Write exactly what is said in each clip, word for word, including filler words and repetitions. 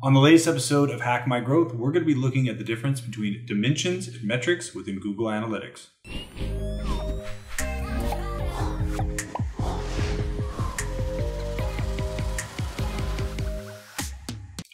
On the latest episode of Hack My Growth, we're going to be looking at the difference between dimensions and metrics within Google Analytics.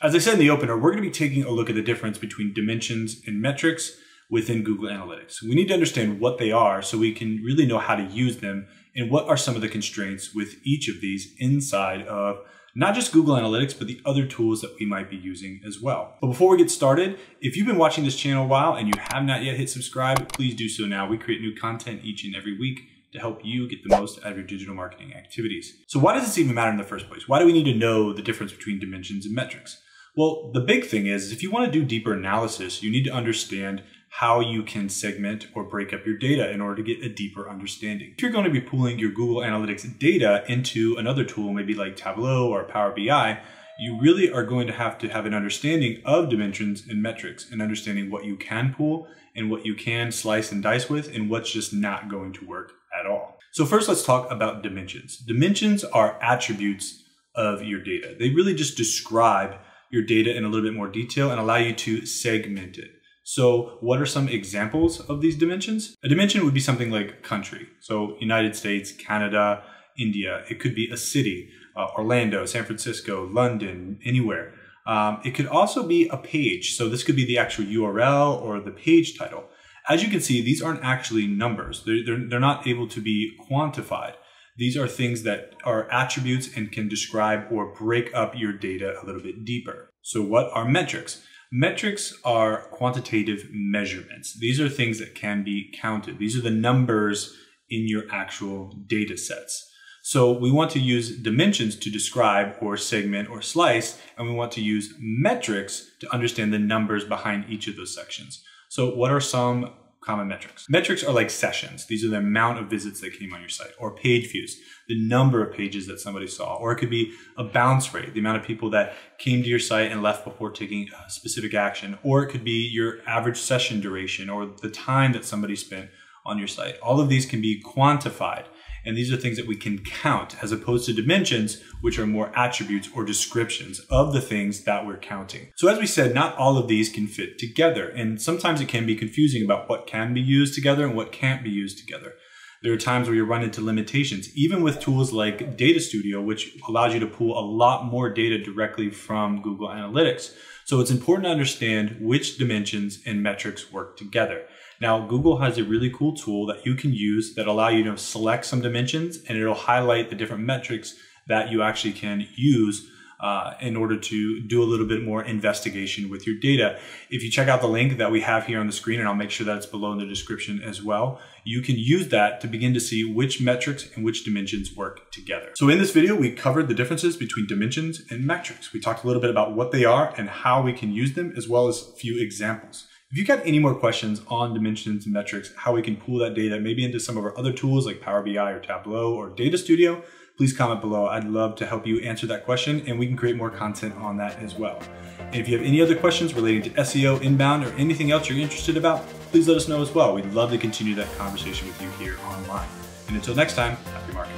As I said in the opener, we're going to be taking a look at the difference between dimensions and metrics within Google Analytics. We need to understand what they are so we can really know how to use them and what are some of the constraints with each of these inside of not just Google Analytics, but the other tools that we might be using as well. But before we get started, if you've been watching this channel a while and you have not yet hit subscribe, please do so now. We create new content each and every week to help you get the most out of your digital marketing activities. So why does this even matter in the first place? Why do we need to know the difference between dimensions and metrics? Well, the big thing is, if you want to do deeper analysis, you need to understand how you can segment or break up your data in order to get a deeper understanding. If you're going to be pulling your Google Analytics data into another tool, maybe like Tableau or Power B I, you really are going to have to have an understanding of dimensions and metrics and understanding what you can pull and what you can slice and dice with and what's just not going to work at all. So first, let's talk about dimensions. Dimensions are attributes of your data. They really just describe your data in a little bit more detail and allow you to segment it. So what are some examples of these dimensions? A dimension would be something like country. So United States, Canada, India. It could be a city, uh, Orlando, San Francisco, London, anywhere. Um, it could also be a page. So this could be the actual U R L or the page title. As you can see, these aren't actually numbers. They're, they're, they're not able to be quantified. These are things that are attributes and can describe or break up your data a little bit deeper. So what are metrics? Metrics are quantitative measurements. These are things that can be counted. These are the numbers in your actual data sets. So we want to use dimensions to describe or segment or slice, and we want to use metrics to understand the numbers behind each of those sections. So what are some common metrics? Metrics are like sessions. These are the amount of visits that came on your site, or page views, the number of pages that somebody saw, or it could be a bounce rate, the amount of people that came to your site and left before taking a specific action, or it could be your average session duration or the time that somebody spent on your site. All of these can be quantified, and these are things that we can count as opposed to dimensions, which are more attributes or descriptions of the things that we're counting. So as we said, not all of these can fit together, and sometimes it can be confusing about what can be used together and what can't be used together. There are times where you run into limitations, even with tools like Data Studio, which allows you to pull a lot more data directly from Google Analytics. So it's important to understand which dimensions and metrics work together. Now, Google has a really cool tool that you can use that allow you to select some dimensions, and it'll highlight the different metrics that you actually can use uh, in order to do a little bit more investigation with your data. If you check out the link that we have here on the screen, and I'll make sure that it's below in the description as well, you can use that to begin to see which metrics and which dimensions work together. So in this video, we covered the differences between dimensions and metrics. We talked a little bit about what they are and how we can use them, as well as a few examples. If you've got any more questions on dimensions and metrics, how we can pull that data maybe into some of our other tools like Power B I or Tableau or Data Studio, please comment below. I'd love to help you answer that question, and we can create more content on that as well. And if you have any other questions relating to S E O, inbound, or anything else you're interested about, please let us know as well. We'd love to continue that conversation with you here online. And until next time, happy marketing.